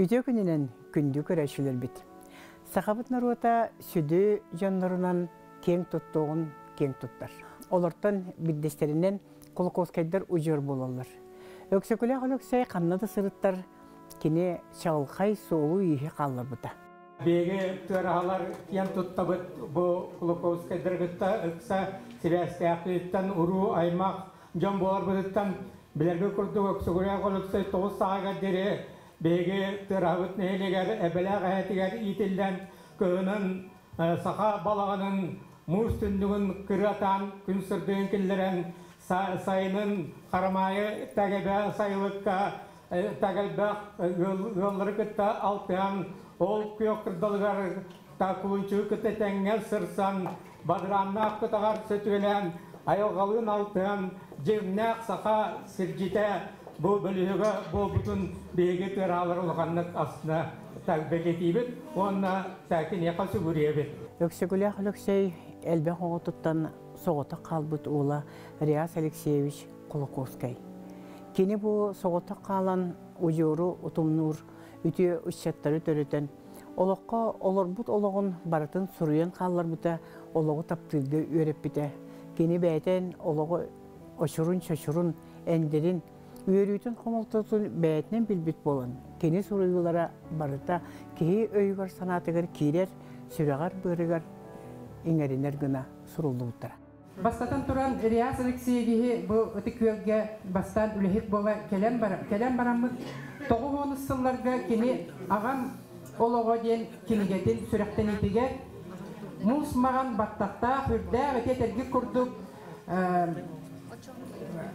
Үйде күнінен күнді көрәшілер бит. Сақабыт наруата сүді жанларынан кең тұттығын кең тұттар. Олардан биддестерінен Кулаковскайдар ұжыр болалар. Өксөкілі Құлөксай қамнады сұрыттар, кені шағылқай соғылу үйі қалар бұта. Беге төрағалар кең тұттабыт бұл Кулаковскайдар ғытта ұқса сирәсті әқілеттен ұру аймақ жан болар бұдыттан білергі күрдің өксөкілі Құлөксай тоғыз сағаға дере Bege terahut neyleger, ebelağ ayetiger itilden, köyünün, saha balağının, muz tündüğün kıratan, gün sürdüğün killeren, sayının karamayı tagebe sayılıkka, tagalbaq yolları kıtta altıyan, ol kıyok kırdalgar, takulunçu kıtta tengel sırsan, badrannak kıtagar sütülen, ayolgalın altıyan, cimnak saha sirgite, Bu bölüge, bu bütün bilgi teraları olganlık aslında tağbek etibit, onunla sakin yakası görüyebit. Öksögüle Xülöksey elbek oğututtan soğuta kalbıt oğla Реас Алексеевич Кулаковскай. Kini bu soğuta kalan ucuru utumnur, ütü uçşatları törüten, olakka olarbut olağın baratın suruyan kallar büte, olağı taptıldı üyerip büte. Kini beyten olağı aşırın şaşırın, endirin, Üyürüytün komultatın beyetinin bilbit bolan, keni soruyulara barıta, kehi öygar sanatıgır, kirer, süreğar, bürügar, ingerinler gına sorulduğudur. Bastatan turan Реас Алексеевich bu ötük yölge bastan ülehik bola kelen baram. Kelen baramız toğuğunuz yıllarda keni ağam oloğu den kiligetin sürekten itige, musmağın battakta, hürda ve tetergi kurduk,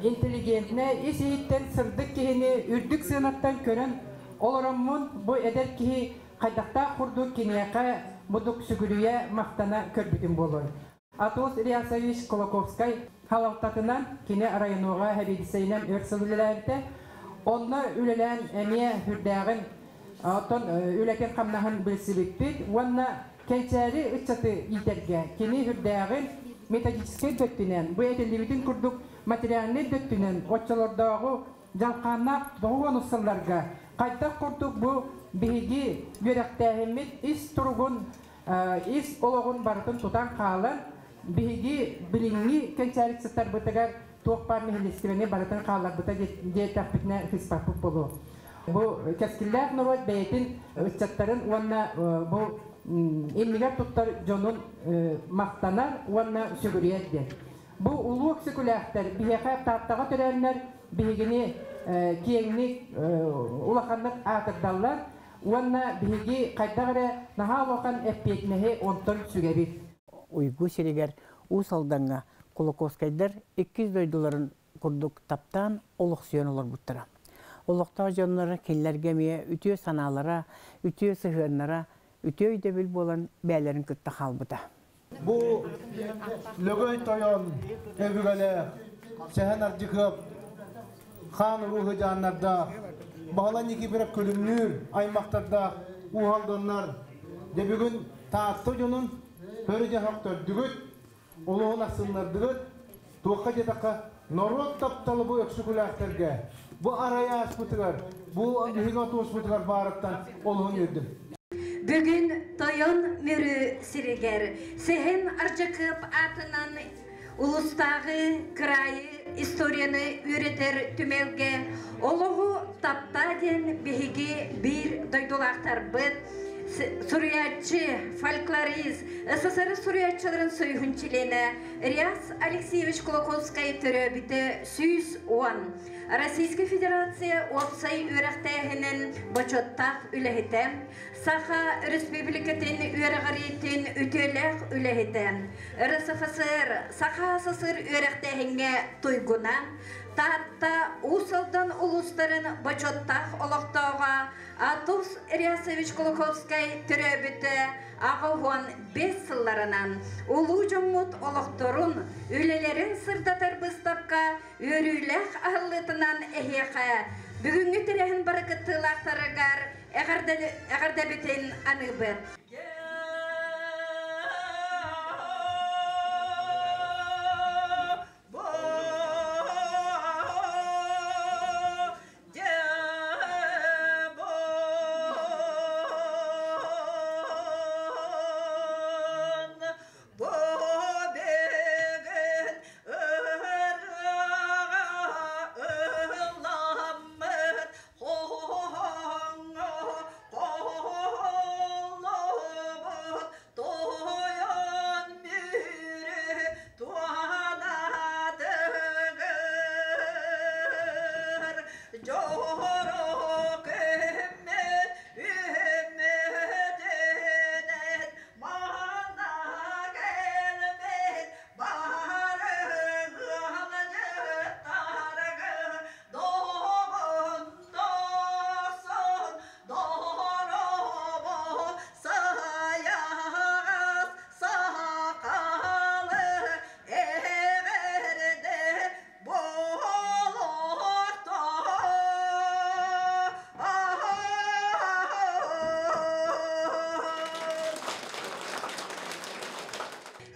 İnteligentine, işitten sırdık kihini, ürdük sınıftan körün olurumun bu eder kihi kaydakta kurduk kiniyaka buduk sügülüye mahtana körbütün bolur. Atos Реас Алексеевич Кулаковскай halavtatınan kini arayanuğa habidiseynem örsülülerde onunla ülelen emiye hürdağın atın üleken kamnağın bilsi bitbit onunla kençeri ıçatı iterge kini hürdağın metodikisken döktünen bu edelli bütün kurduk Materialini döktünen, oçalardağı jalqana doğuğun ısırlarga qayta kurduk bu bilgi yörektähimit is turgun, is oloğun barıtın tutan kalın bilgi bilingi kençerik sıtlar bıtıgar toğpar mehilistibini barıtın kallar bıta diyetapitine hıspapı bulu. Bu keskiller nurut beyetin ıçatların onunla bu imniler tuttar jonun mahtanar onunla sügürüyeddi. Bu uluğuk sükülahtar, biheğe tahtağa törenler, biheğini, kiyengini, ulağanlık ağtırdallar, onunla biheği qaytağırı naha oğan əppiyetmeği ondan sügebir. Uygu seriger Usaldan'a Kulakovskaylar 200 doyduların kurduk taptan oluqsiyon olur buttıra. Oluqta canları keller gemiye, ütü sanalara, ütü sıhırlara, ütü ödebil bolan bəylərin kıtta halbıda. Bu lögöy toyon evgele şehir ardıkıb han ruhu canlarda bağlan iki bir külümnür aymaklarda uhaldonlar de bugün taattojunun hörüje haktör dügüt uluğulasınlar dügüt toqaje taqa norot taptalı bu öksükülahtarga bu araya asputular bu higato asputular barattan uluğun yürüdüm Bugün toyon mürü siriger, sehen arcakıp atınan ulustağı kırayı istoriyanı üreter tümelge, oluğu taptaden behigi bir doydulaktar bıt, suriyatçı, folklorist, SSR suriyatçıların soyhunçiliğine Реас Алексеевич Кулаковскай türü biti süs on. Российская Федерация Опсай Ürəqtəğinin Boçottaq ülehite, Saha Respublikatin Ürəqaritin Ütüləq ülehite, RSFSR Saha Sısır Ürəqtəğine Tuyguna, Tahta Usaldan Ulusların Boçottaq Oloqtağa Atos Реас Алексеевич Кулаковскай türü biti Ağıhuan 5 yıllarından Ulu Cumhut Oloqtorun Ülelerin sırdatar bıstapka Ürüləq ahıllıtı Eheğe, bugünkü terehin barakıttılar taragar, eğerde biten anıbı.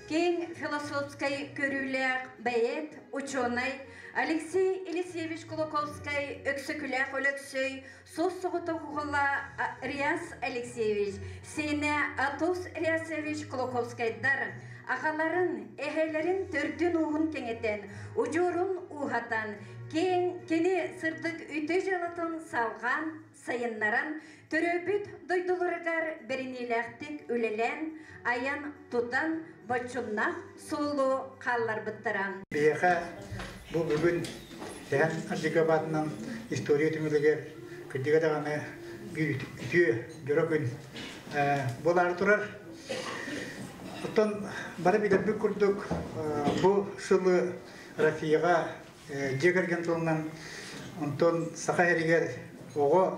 Ken filosofskay körüler, bayet, uçonay, Алексей Алексеевич Кулаковскай, öksüküler, ölüksüy, söz soğutu huğula Реас Алексеевич, sene Атос Реасевич Кулаковскайдар, ağaların, ehelerin tördün uğun keneten, ucurun uhatan, keni sırdık ütü jalatın salgan, sayınların, töröbüt doydulurgar berinilaktik ülelen, ayan tutan, Bacunna solu kallar bittiran. Beha bu bugün sen Antikabad'ın historiyi tümüyle kırdığı dağını yürü gün bular durar. Ondan bana bir de bir kurduk bu şılı Rafiya'a Cegergen tolunan ondan Sakayari'ye oğa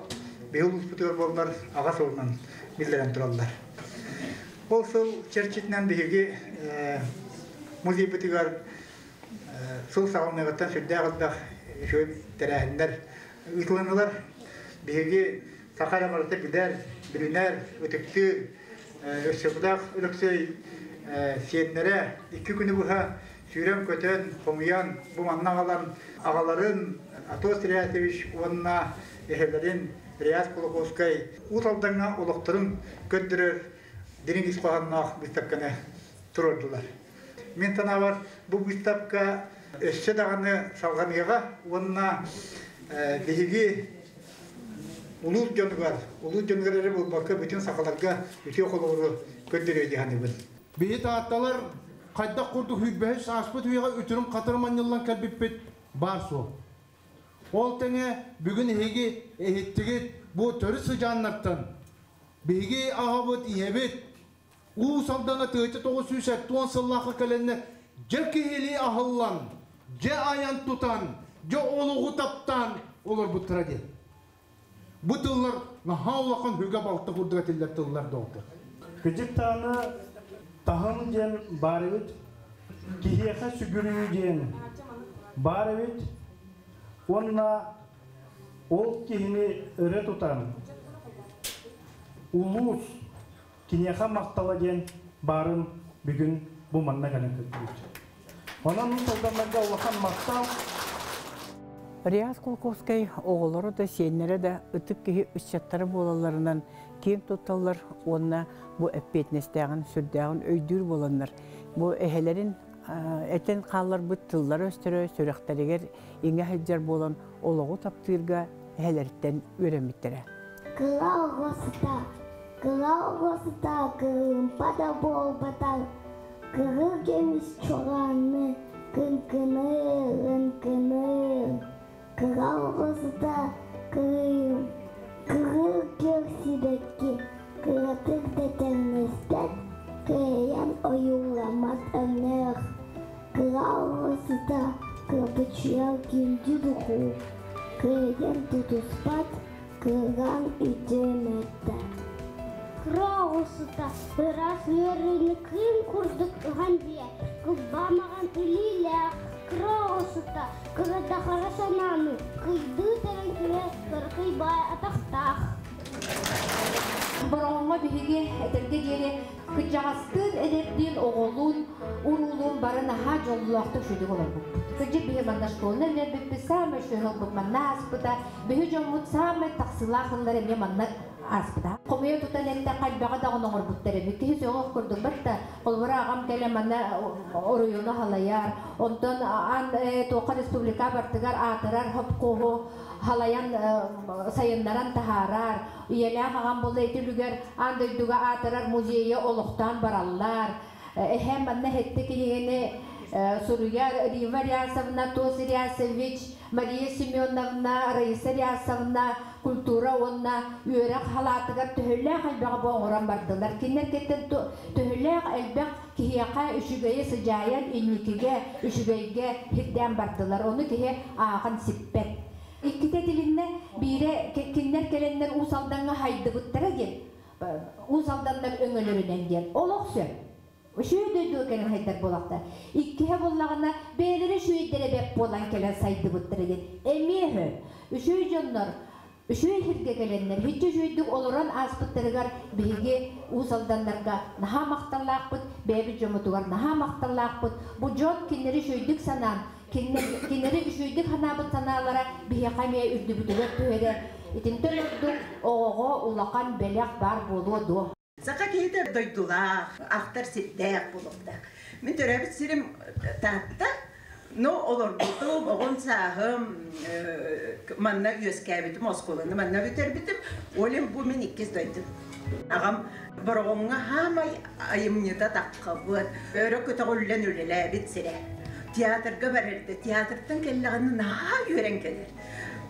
beyulus bütüver bollar ağa solunan bildiren durallar. Ол сол черчитнен биге музей битигар сол салмагаттан сүрдәгәдә җөй тәрәһендер үтленәләр биге Сахара марты бидәр билинәр үтекти өсөкдәк үлексәй сиетнәре ике көне буга сүрәм көтән хомуян бу маннагалар агаларын Атос Реатевич онна эһелләрен Реас Кулаковскай уталдыңга улыктырын көндерер Deniz Kohan'ın büstabkana turardılar. Men tana var, bu büstabka öşçe dağını salganıya, onunla dehigi ulu dönügar, ulu dönügarları bulmakka bütün sakalarga ütü okuluğunu gönderiyor dihanı biz. Beyi dağıttalar, kayda kurduk hübbehis aspıt hüyega ütürüm katırman yıllan kalbipbet barso. Ol tene bugün hegi ehittigit bu törü sıcanlardan. Beyi ahabıt ihebet U savdana tığıcı toğu süysek tuan sallakı kalenine Cel kehili ahıllan, ce ayan tutan, ce oluğu taptan olur bu tıradı. Bu tığlar naha ulaqan hüge baltı kurduğu tiller tığlar doğdu. Kıcık tağını tahın gen barivit kihiyaka sügürüyü gen barivit onunla ol kihini öre tutan Ulus kinyaha maktalagen barın bugün bu manna gelen kılıyor. Onun saldanlarda Allah'ın maktal. Реас Кулаковскай oğulları da senlere de ıtık ki üstçatları bolalarından kim tutallar onunla bu eppetnestağın sürdağın öydür bolanlar. Bu ehelerin eten kallar bu tılları östürü sürükteliğer inge hıcar bolan oluğu taptırga ehelerden öğrenmetlere. Kıla oğası da, kırımpada bol batal, kırır gemiş çoğanı, kırkınır. Kıla oğası da, kırır görsübeki, kıratır detenizden, kırayan oyunlamaz öner. Kıla oğası da, kırpıçıya güldü ruhu, kırayan tutuspat, kıran ütümette. Kıraoğus'ta biraz yörünü kıyım kurduk ıhan diye kıbbamağın iliyle Kıraoğus'ta kırıda karasananı kıydığı teren küre kırkıy bay ataqtaq. Baron'a bühüge etirge geri kıcağastır edepdin oğulun urulun barın aha jolluaqtı şüdük olabuk. Садик бегеманда школы не беписаме шуйнал бутмана аспыта бегем мутсаме таксылахынлары не манна аспыта комея тутанекте кайбага дагонор буттере битти сөйгө көрдүк батта колбурагам келемана оруюна халаяр онтон ан тока республика бартыгар атырар хопкого халаян сайындаран тахарар иелягам болду этилүгөр андыйдуга атырар музейге олуктан бараллар эхэм манна хеттекигени Сурья Рива Рясовна, Тос Рясович, Мария Семеновна, Раиса Рясовна, Культура Онна, Юрек Халатыгар, Төхілләк әлбәғі боғыран бардылар. Кеннер кеттен Төхілләк әлбәқ кияқа үшігейі сыжайын үлмекеге, үшігейге хидден бардылар. Оны кие ағын сиппет. Иккіте тілінде бире кеннер келендер ұсалданға хайды бұттыра ген. Ұсалдандар өңілерінен ген. Ол оқсы. Şöyle diyor ki hayder bolakta, iki he bollağına belirli şöyle bep bolan kelen saydı bu tergen. Emihe, şöyle canlar, Üçüncü hirge gelenler, hiçce jüydük oluran aspıttırıgar bilgi usaldanlarga naha maktallahput, bebi cümütügar naha maktallahput. Bu jod kinleri jüydük sanan, kinleri jüydük hanabıt sanalara bilgi kamiye ürdübütüler tühede. İtin tölüktük oğoğo ulaqan belak bar buludu. Saka keyde doydulağ, ahtar siddek bulundaq. Min törabit sirim tahtta. No olur bitim, oğun sahım, manna yüzkebitim, oskolanı manna biterbitim, olim bu min ikiz döydüm. Ağam, boroğunga hamay ayımnida taqqabır, öre kütağullen ülele bitsire. Tiyatrga barardı, tiyatrdan kellağını naha yüren gelir.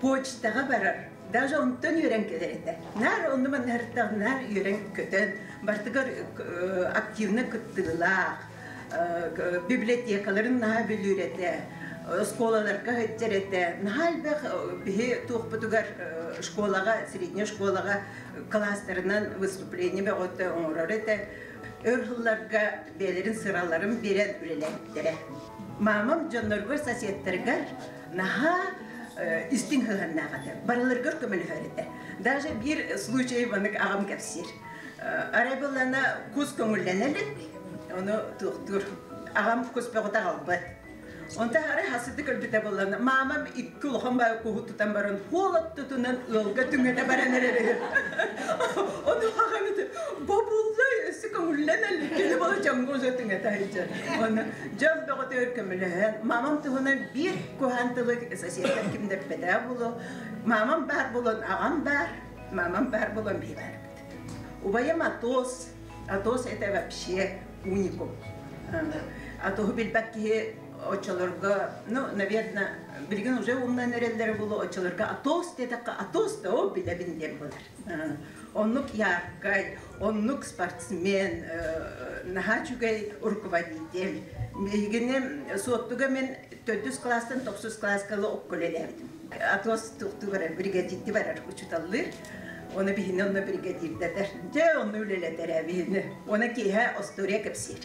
Poçtağa barar, daja ondan yüren gelirdi. Nar onu manna hırttağ, nar yüren kötün, bartıgar aktivine kıttığılağ. Bibliotekaların naha bülürete, skolalarga hıtterete, nahal bak bihe tuhputugar şkolaga, srednya şkolaga klaslarından vüstupleni ve otta onurarete, örhullarga belerin sıraların birer ürelentere. Mamam canlargar sasiyettergar naha istin hıhannağadır, baralargar kömülhörete. Daja bir sluçayı banık ağam kapsir. Arabalana kuz kömüllenelik, onu dur, ağam kuspağıda kalbı. Onda hara hasıdı kölbüte bullandı. Mamam iki uluğun bağı kuhu tutan baran, huolat tutunan ılga tüngede baran eredir. Onu ağam edin, babulla üstü kömürlen elin, gelip ola cangoza tüngede ayıca. Onu can bağıda örkümülüğün, mamam tuğuna bir kuhantılık esasiyetler kimdir bedava bulu. Mamam bar bulun, ağam bar, mamam bar bulun, bir bar. Ubayam atos, atos ete vapşiye. Unikum. А то билбакки очаларга, ну, наверное, билген уже умнан эрелдер булу очаларга атос дедакка атос да об билебиндер булар. Оннук яркай, оннук спортсмен, нахачугай руководитель. Билгенем соттуга мен 400 класстан 900 класскалы оккөлелердим. Атос туктугара бригадитти барар учуталлыр. Ona bihine, ona brigadirde der. Ce onu ülele der bihine. Ona kihe Asturya kapsir.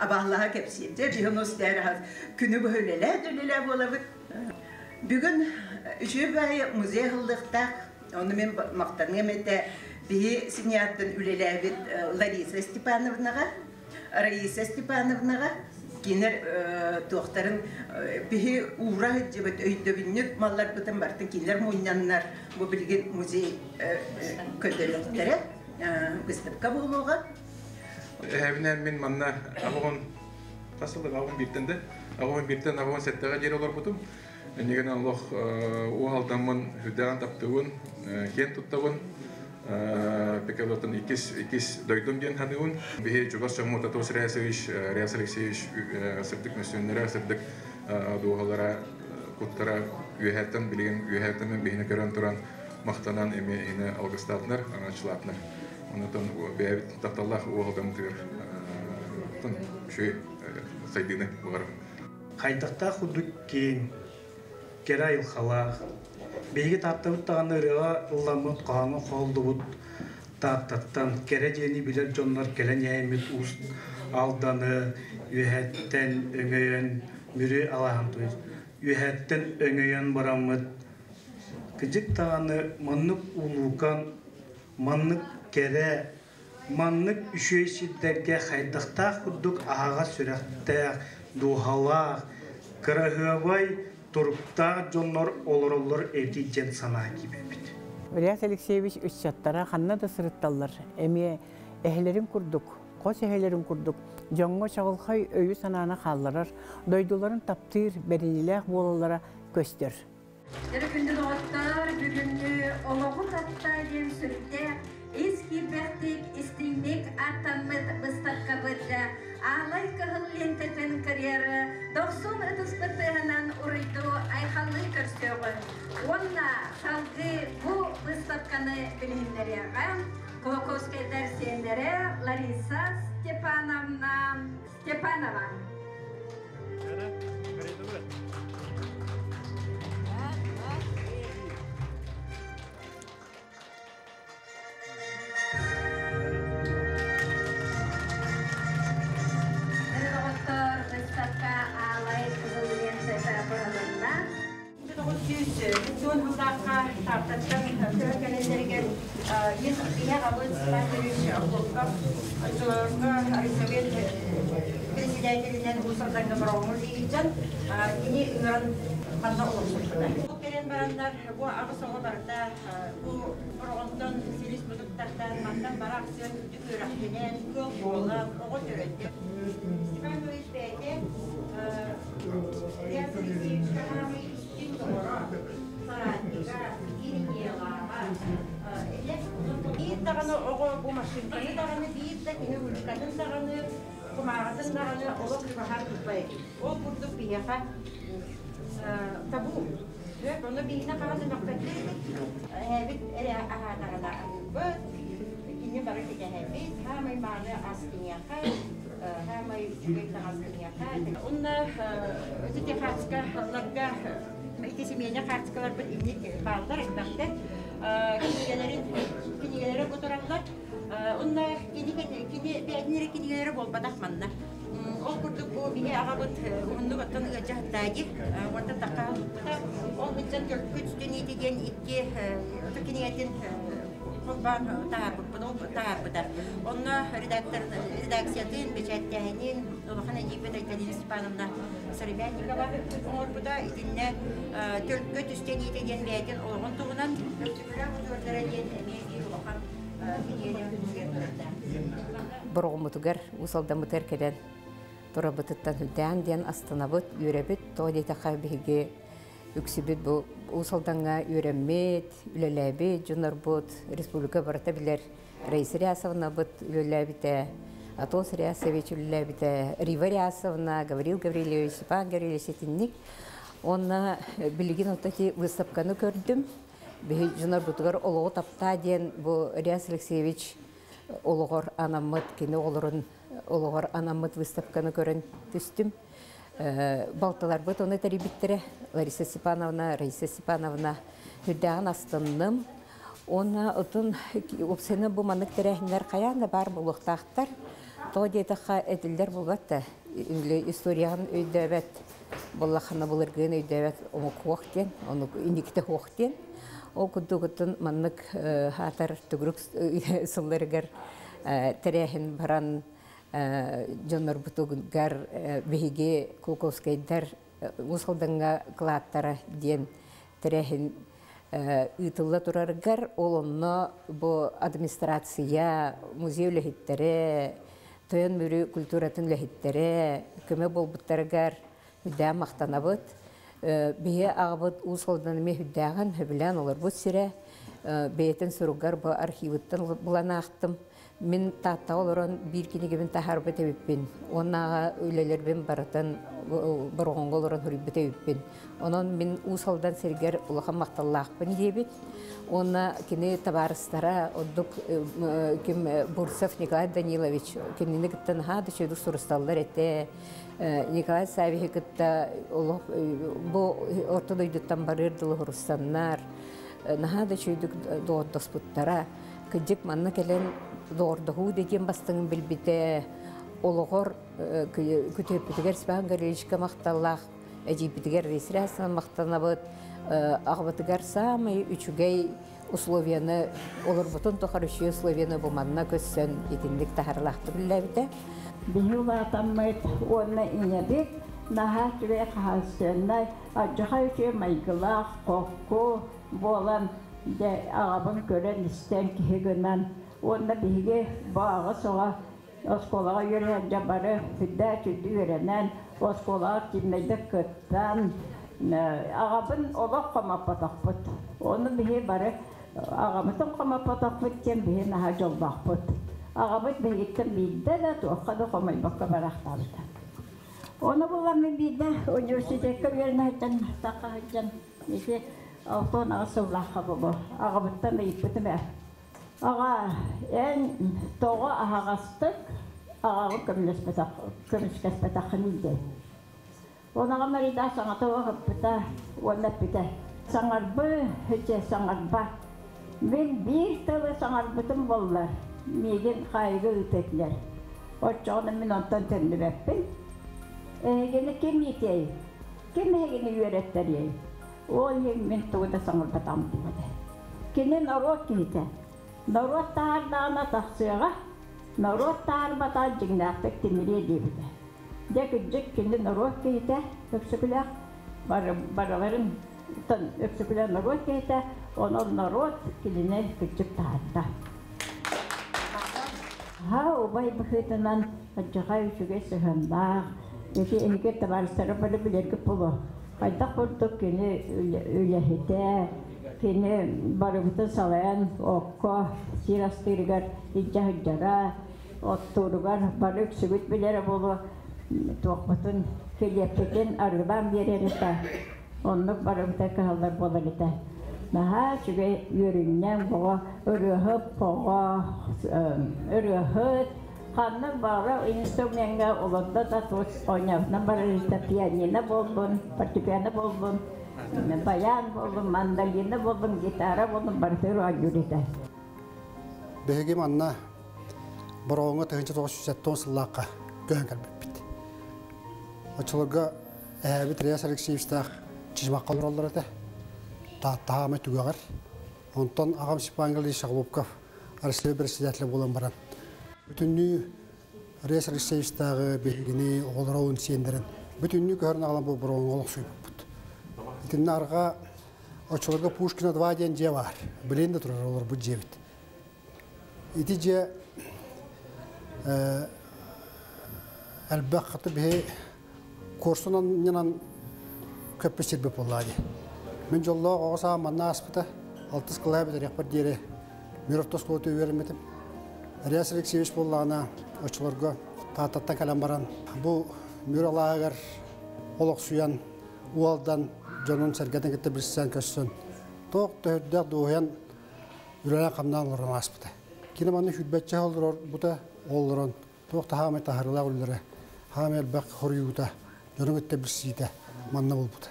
Abahlaha kapsir. Ce bihine Asturya. Künü bu ülele, dülele bulavut. Bugün Jübay müzeye hıldıqtaq. Onu men maqtanım ete. Bihi siniyatın ülele bit Larisa Stepanovnağa. Raisa Stepanovnağa. Gener doktorun bihi uğra hıcıbet öyde binnük mallar bıtın bartın gener muynanlar bu bilgin müzey kötülüktere kıstıpka boğuluğa. Evine min manna avon tasıldık avon birten de avon birten avon setteğe geri olur butum. Negen Allah o haldanman hüdeğen taptığın, gen tuttağın. Pekalotun ikiz doydum gen hanıun. Bihe Cubas Çamurta Tos Reas Alexeevich sırdık misyonlara, sırdık doğalara, kuttara üyeherten bilgen, üyeherten ben bihine gören duran mahtanan emeğine algıstatlar, anacılatlar. Ondan bihe tattallah oğaldan tüyür. Şey saydığını bularım. Haydakta huduk ki kera yılxalaq. Beygi taptabut dağına rığa ıllamut, qağanı qoldubut taptabtan kereceğini bilir jonlar kelen yayimit ust aldanı ühetten öngöyen mürü Allah'ın tuyuz. Ühetten öngöyen baramıt gıcık dağını manlık uluğan, manlık kere, manlık üşüyeşidlerge haydaqta huduk ağa sürekte duhalaq, kırahıvay Turukta jonlar olurlar evdi jen sana gibi bit. Reas Alexeevich üç çattara hanna da sırıttallar. Emiye ehlerim kurduk, koç ehlerim kurduk. Jongo şağılxay öyü sanana hallarar. Doyduların taptır berinileh bolalara göster. Erkündü doğattar bugünü oluğu hattayım sürükte. Eski bertik istinlik atamıt bıstakabırca. Ağlay kıhıl lenteten kariyarı 90 ıtıspıtığının uruydu ayhalı körsüğü. Onunla salgı bu bıstakkanı bilinleri ağam. Kulakovskay dersiyenlere Larisa Stepanova. Altyazı M.K. я работаю с Андреем Облоковым, Арисовет, председатель Усарданга Браумур Ильичан, Дени Ümran Пандауловшылдары. Бұл керен барандар, бұл ағысы оларда, бұл бұрғындың селес бұдықтардан, мақтан барақ сөз, дүкірақтенен, көп болы, оғы түрінде. Степан Тойыш бәйте, Реас Алексеевич Кулаковскай, үстін тұғыры, саратныға, ерінеғаға, bir tane o maşin, bir tane bir de yine bir tane kumarasın tane olur ki bahar tutmayı. O kurdu bir yaka tabu. Ve bunu bir yine bazı noktalarda evet ele aha tane bu. İkinci barışı evet. Hamay bana askın yaka, hamay cübeyde askın yaka. Onlar öteki kartlar, hallarda, ikisi miyene kartlar bir imlik vardır ekmekte. Kedilerin fotoğraflar, onlar kedileri bol badakmanlar. O kurduk bu bir ağabut, onunla battan ıcahtagi, orta takalıkta, o hıcan köç düneydi gen iki, tükeniyetin kurban tahar budar. Onlar redaksiyatın, beçetteğinin, Dolakhan Ecevit'e İtalyan İspanımda Sarıbyannikova, onlar bu da izinle Türk üsteniydi gen veyden olgun tuğunan, öptüküler huzurlara gen mevgi Dolakhan Ecevit'e huzurlarda. Borğumutugar, usaldamı terkeden, Torabıtıttan hüdden den astanabıt, yürebüt, toğdetaka bilgi, üksübüt bu usaldanğa ürenmet, ülelebit, junarbut, Respublika baratabiler, Reis Рясовна bıt ülelebite, Атос Рясович ülelebite, Рива Рясовна, Gavril Gavrilovich, Stepan Gavrilovich etinlik. Onna bilgin otaki выставканы gördüm. Бе junarbutugar oloğu tapta den bu Реас Алексеевич oloğor anamıt kine olurun oloğor anamıt выставканы görün tüstüm. Baltalar bıt onu teribittere Larisa Stepanovna, Раиса Степановна hüdağın astındım. Ona otun opsiyonu bu manık terehimler kayağında var mı ulıqtağıtlar. Toğ deytaqa edildir bulgat da. İstoriyanın öydövät, bollaqana bulırgın öydövät onu qoğden, onu indikte qoğden. O kuddugutun manık hatar tügrük sınlarıgar terehin baran Jonar Butugar Behige Kulakovskay'dar usaldanğa kılattara den terehin ıtılla turargar olonno bu administrasiya muzey lehittere toyon mürü kulturatın lehittere köme bolbuttargar hüdä maqtanabıt behe ağabıt usaldan mehüdäğin höbülän olur bu sire beyten surugar bu arhivittan bulanaqtım. Min tahta oluran bir kini gibi tahar bitebipin. Ona öyleler ben baratan baroğun oluran hürri bitebipin. Onun min usaldan serger ulağın maqtallaqpın debit. Ona kini tabaristara odduk kim Bursev Nikolay Danilovich. Kimini gittin ha düşüydük sorustallar ette. Nikolay Savihi gitta bu orta duyduktan barırdılı hurustanlar. Naha düşüydük doğu dosputlara. Kıcık manna gelen doğruduğu degen bastığın bilbide oluğur kütüpüdüger Stepan Gavrilovich'e maqtallaq, Ecevit'e Reis Rясовна maqtanabıt, ağabatıgar samay üçügey usloviyana, olur butun toqar üçüye usloviyana bu manna kössön etinlik taharlaqtı bilbide. Biyula atammayt onna inebik, naha kürek hasönlay, acıqa üçüye maygılaq, qoqqu, bolan, ağabın gören isten kihe gönen, onda bilgi bağı soğa, oskolağa yürüyen cabarı hüdde tüldü yürenen, oskolağa kimleydi kırttan, ağabın ola kama patakpıt. Onu bilgi barı, ağabıtın kama patakpıtken bilgi naha colbağpıt. Ağabıt bilgitten bilgide de tuğukkadı komay bakka baraktardı. Onu bulamın bilgide, üniversitede yerine hıcan, takı hıcan, işte altın ağasıvlağı baba, ağabıttan ayıpıtım ya. Ağa en doğu ağastık, ağağı kömüşkes petakınıydı. Onağa marida sanatı oğupıta, oğupıta. Sanarbı, hüce sanarba. Ben bir tılı sanarbıtım bollar. Megen kaygı ütediler. Oçağını min ondan tönlü bepin. Gene kim yeteyim? Kim hegini yüretler yeyim? O yemin tuğda sanarbatam buğdu. Kinin oruk gide. Noruk dağırdağına taksıyağa, noruk dağırmadan cıngnahtı kimiliye deyibide. Dekicik kinin oruk gide, öksüküle, barıların öksüküle noruk gide, onun noruk kinine küçük dağırda. Ha, obay bıxıtınan, acıqay üçüge sıhınbağ, eşi enke tabarısları bana bilergi pulu. Kayda kurduk kini ülehide, kini barıbıtı salayan okko, sirastırgar, inca hıcara, otturugar, barı üksübüt bilere bulu. Tuğbutun filyepekin arıdan veririte, onluk barıbıtı kıhallar bulurite. Daha çünkü yürüyünlen boğa, ürühüp boğa, ürühüp, kanlı bağlı instrümenge olunda da tuz oynağına barışta piyanine buldum, partipiyane buldum, bayan buldum, mandaline buldum, gitara buldum, barışta ruha yürüdü. Büyüğüm anna, buruğuna tıhınca toğuşusetton sıllığa göğün gelmebbidi. Açılığa ehabit Reas Alexeyevich'te çizmak kalır olur da. Tahame tügeğer. Ondan ağam Sipangeli şağılıbkaf arasılığı birisiyetle bulan baran. Bütünlüğü Reas Alexeyevich'teki bilgini, oğulrağın siyendirin. Bütünlüğü göğerin ağlam bu buruğun oğluq suyu bubut. İtinle arığa oçılığa Puşkina dva diyen je var. Bilen de durur olur bu jebit. İti je elbaqatı bihe korsunan yanan köpesir bepulları. Ben jolluğa oğusağa manna aspıda, 6 kılaya bitir, yapar deri, mürüftos kılıtı üyerilmedim. Reas Alexeyeviç bollağına, oçularga, tahtattan kalem baran. Bu müralağa ağır, oluq suyan, ualdan, jonun sergeden gitti birisiyen köşsün. Toğ töhüddek doğuyan, ürene kamdan olurum aspıda. Kine bana hüdbetçe olur, bu da olurum. Toğ tahame tahırıla ulları, hamel bak horuyuda, jonun gitti birisiyde, manna bulbuda.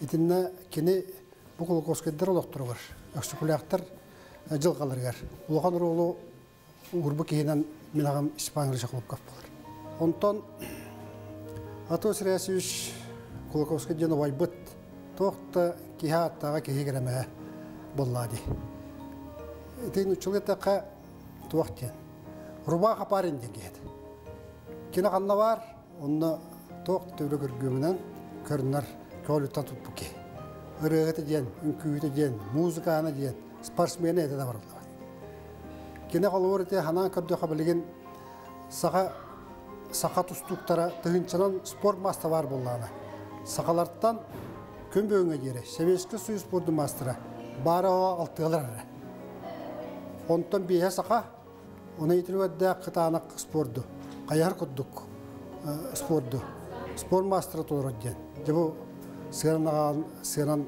İtinle kini bu Kulakovskay'dır olaqtırı var. Öksüklüğaktar jıl kalırgar. Ulağan oğlu uğurbu keyinen minağam İspanya'lı şakılıp kap bulur. Ondan Atos Reasiyüş Kulakovskay diyene vaybıt. Toğda kehe attağa kehe giremeye bolladı. İtin uçuluya taqa tuğaq diyen. Rubağa kaparın diyen kehedi. Kine kanla var, onunla toğ tövbe görgümünden körünler. Kolütten tut bu ki. Irığı diyen, ünküyü diyen, muzikana diyen, sparsmene ete de varıldı. Gene kalıver ete hanan köpdöğe bilgin sakat ustuklara tıhınçanan spor masta var bollağına. Sakalardan kömböğüne geri, seveski suyu spordu mastıra, bari o altıgalar ara. Ondan bir saka, ona yitirve de kıtağına spordu, kayar kudduk spordu, spor mastıra tolur diyen. Bu Sıran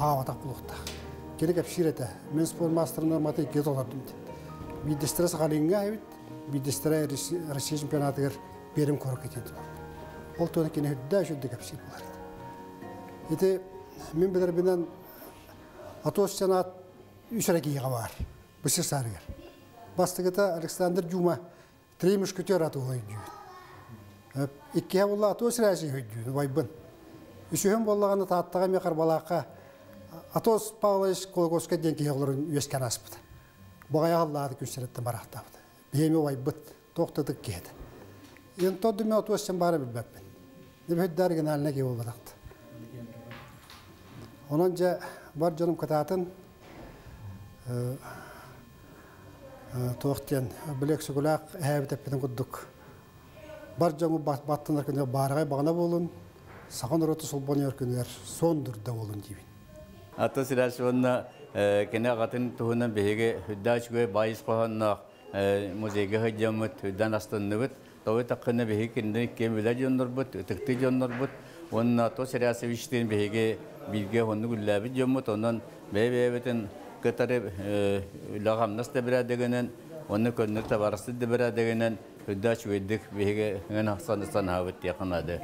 ağabatak bulukta. Gene kapşir ete, men spor master'ın normatı 2 dolardım. Bir destere sakalinga evet, bir destere Rusya şampiyonatı birim koruk edildi. Oltuğuna kene hüddü şüldü kapşir bulardı. Ete, men bilir bilen Atos Senat 3 rekiğe var. Bısır sarıgar. Bastıgıda Aleksandr Cuma 3 müşkütör atı hüddü. İkkiye valla Atos Reas'ı hüddü. Vaybın. Üçühüm bollağını taattığa mekar balağa Atos Pavlovich Kulakovskay denki yolların üyesken aspıdı. Boğaya Allah'ı küsletti maraqtabıdı. Beyemi vaybıt, toxtadık kehdi. Yani todum Atos sen bari bilbekmin. Nefet dergin haline gibi oladaktı. Onunca var canım kıtaatın toxtiyen bilek sügülak eğabit epidin kudduk. Var canım battınlar günü bağırağay bağına bulun. Sakın orada solbanıyor günler sondur da olun gibi. Atos Reasiyon'la kendi katın tuhunun behege hüdda çıkıyor bayis kohanla müzege hıcamut hüddan astanlıbut. Tabi takını behege kendini kemiler jondurbut, tıktı jondurbut. Onun Atos Reasiyevich'ten behege bilge honu güllabit jomut. Ondan bebeğevetin kıtarı lağam nasıl debiradegenen, onu könlü tabarası debiradegenen hüdda çıkıyorduk behege hınasanısan havet yakınadı.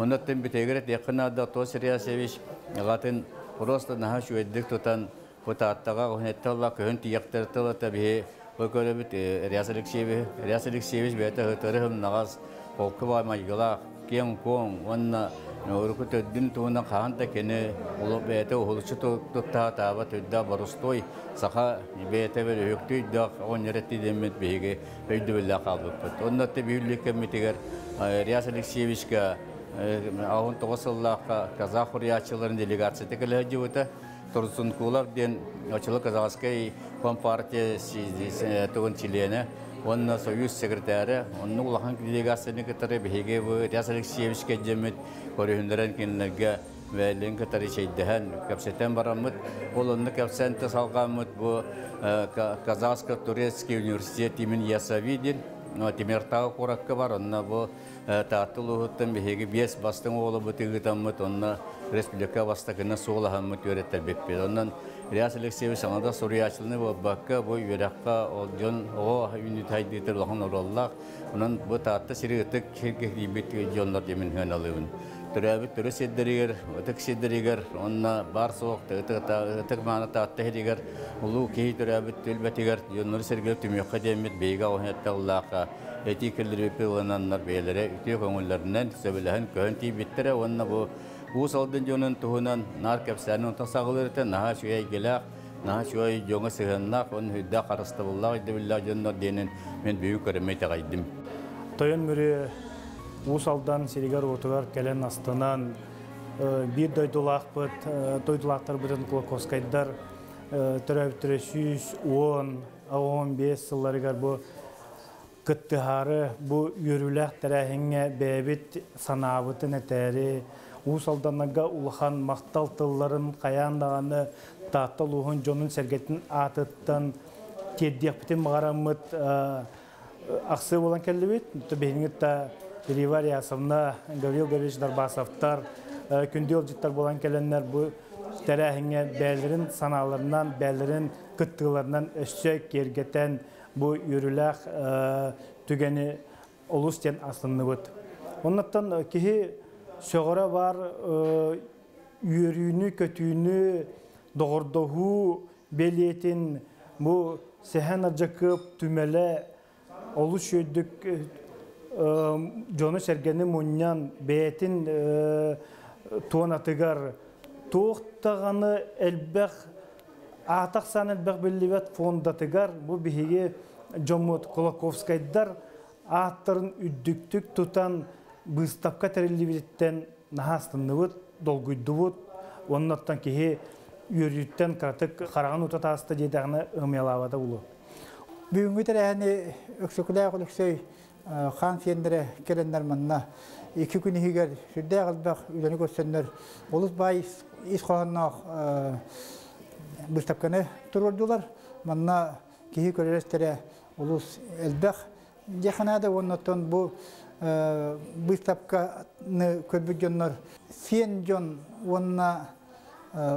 Ondan bir tekrar yakınlarda Atos Reasiyeviç, zaten Rus'ta daha şüphedik tutan, fotoğraflara konuştular, kendi yaktardılar tabii. O kadar bir Reas Alexeyeviç beyte hıtırım nagaz, okuma majgala, kim kong, onunla Örgüt ödün tuğuna kağın da kene olup ete oluşu tuttuğa tabat ödüda barustoy saha bete ve öktü ödüda on yaretti demet bihege ödü billah kalbıptı. Ondan da büyülük kemitiger Реас Алексеевич Ahun Toğasıllah Kazak Hürriyatçıların delegasyonu tekilhacı oldu. Tursun Kulov den açılı Kazakskay Kompartiyası tuğun çilene onun Soyuz sekreteri, onun ulaşan delegasyonu katları bihege ve Реас Алексеевич cemiyet koruyunların kendine ve linki tarih şeydihen kapseten baramut, olundu kapsente salgamut bu Kazakska Turetski Üniversitetimin yasavidin Timirtağ kurakı var, onunla bu tatlı uğuttan bihege biyes bastın oğlu bu tığıtamut, onunla Respublika bastakına soğula hamut yöretel bekbedi. Ondan Реас Алексеевич anada soruyu açılını bu bakka, bu yürekka olcun, o ünit hayditir ulan orallak, onun bu tatlı sirgıtık kirkikibit yollar yemin hınalıvın. Türevit türü seddiriger, ötük seddiriger, onunla bar soğuk, ötük mağına tatlı hediger, ulu kehi türevit tülbetiger, yolları sirgülük tümyokka demit, beyga oheyatta ullaka, eti kirlirip ulananlar beylere, ütü konullerinden söbülehen köhenti bittire, onunla bu bu saldın jonun tuhunan nar kapsanın tasağılırdı naha şöye gelak naha şöye jonga sığınnak on hüdda qarastabullah idi billah jonlar denen men büyük hürmet aydım. Toyun müri bu saldan serigar ortalar gelen astanan bir doydulaqpıt doydulaqtar birin Kulakovskaydar töröbtüre 110 15 yıllarıgar bu kıttıharı bu yürülək tərəhinge bebit sanabıtı neteri Uğusaldanlarga uluğun maktal tılların kayandağını tahta uluğun jonun sergetin atıttan teddiğ bitin mağaramıt aksı olan kelebet. Behingitta Belivar Yasavna, Gavril Gavrilovich Darbasovtar, Kündiyolcittar olan kelenler bu terahine bellerin sanalarından, bellerin kıttılarından öşsek gergeten bu yürülek tügeni oluşken aslını bud. Ondan ki Söğüre var, yürüyünü, kötüyünü, doğurduğu beliyetin bu sehen acakıp tümele oluşuyorduk. Jonu sergeni munyan beyetin tuğun atıgar. Tuğuttağını elbek, ahtaksan elbek bellivet fondatıgar. Bu bihigi Jomut Kulakovskaydar ahtarın üddüktük tutan Bıstapka teriliyetten nahastınlıvut, dolguyduvut, onlardan ki yürüyütten karatık, karağın utatası da dediğine ımyalavada ulu. Büyüğünü de yani öksükülüğe kulüksey, kan fiyendere gelenler manna, iki günü higer, şüddeye kalbak, üzerine gösterenler, oluz bay iş koğanına Bıstapkanı dururdular. Manna ki görürestere oluz elbek. Yakınada onlardan bu Bıstapkanı körbücünler, Sienjon, onunla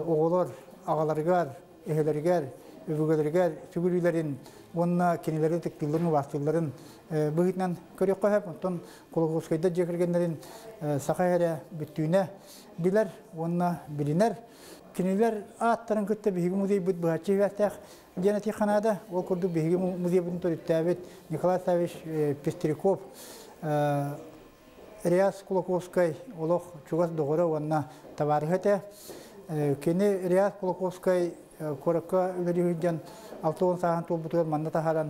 oğulur, ağalargar, ehelergar, övgülergar, sügülülerin, onunla kendileri tıklıların, vasıtların bu hitnen körek koyup, ondan Kulakovskay'da çekirgenlerin sakayara bütüğüne biler, onunla biliner. Kendiler ağıtların kıttı Bihigi Muzeyi büt bıhatçı versek, Ceneti Khanada, o kurdu Bihigi Muzeyi bütün törü tevbet, Nikolay Saviç Pesterikov, Реас Кулаковскай олох чугас догора ванна табарыхете. Кени Реас Кулаковскай коракка үлерихиджан алтоон сахан тол бутугар манната харан